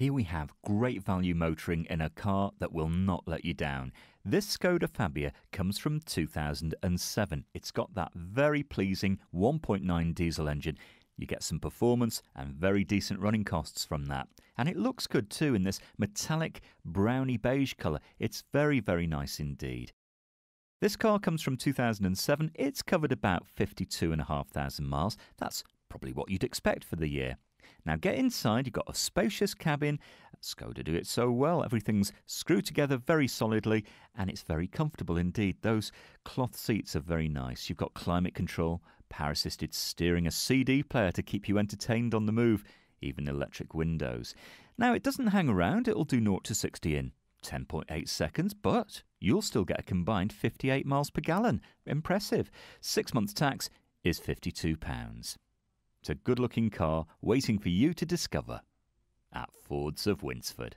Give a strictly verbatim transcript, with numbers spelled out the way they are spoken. Here we have great value motoring in a car that will not let you down. This Skoda Fabia comes from two thousand seven. It's got that very pleasing one point nine diesel engine. You get some performance and very decent running costs from that. And it looks good too in this metallic browny beige colour. It's very, very nice indeed. This car comes from two thousand seven. It's covered about fifty-two thousand five hundred miles. That's probably what you'd expect for the year. Now get inside, you've got a spacious cabin. Skoda do it so well. Everything's screwed together very solidly and it's very comfortable indeed. Those cloth seats are very nice. You've got climate control, power assisted steering, a C D player to keep you entertained on the move, even electric windows. Now it doesn't hang around, it'll do zero to sixty in ten point eight seconds, but you'll still get a combined fifty-eight miles per gallon. Impressive. Six months tax is fifty-two pounds. It's a good-looking car waiting for you to discover at Fords of Winsford.